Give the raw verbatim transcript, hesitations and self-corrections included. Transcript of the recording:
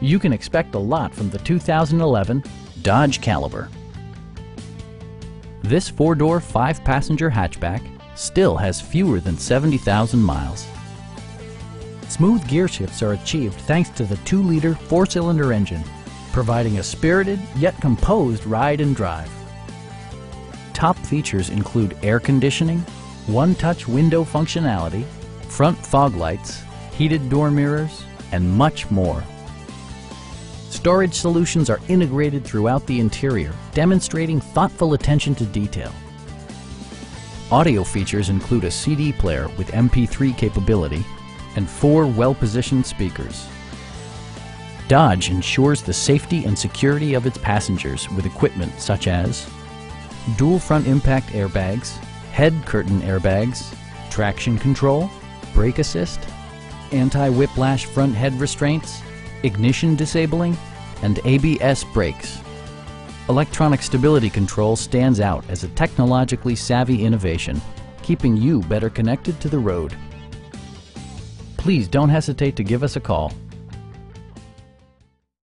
You can expect a lot from the two thousand eleven Dodge Caliber. This four-door, five-passenger hatchback still has fewer than seventy thousand miles. Smooth gear shifts are achieved thanks to the two liter four-cylinder engine, providing a spirited yet composed ride and drive. Top features include air conditioning, one-touch window functionality, front fog lights, heated door mirrors, and much more. Storage solutions are integrated throughout the interior, demonstrating thoughtful attention to detail. Audio features include a C D player with M P three capability and four well-positioned speakers. Dodge ensures the safety and security of its passengers with equipment such as dual front impact airbags, head curtain airbags, traction control, brake assist, anti-whiplash front head restraints, ignition disabling, and A B S brakes. Electronic stability control stands out as a technologically savvy innovation, keeping you better connected to the road. Please don't hesitate to give us a call.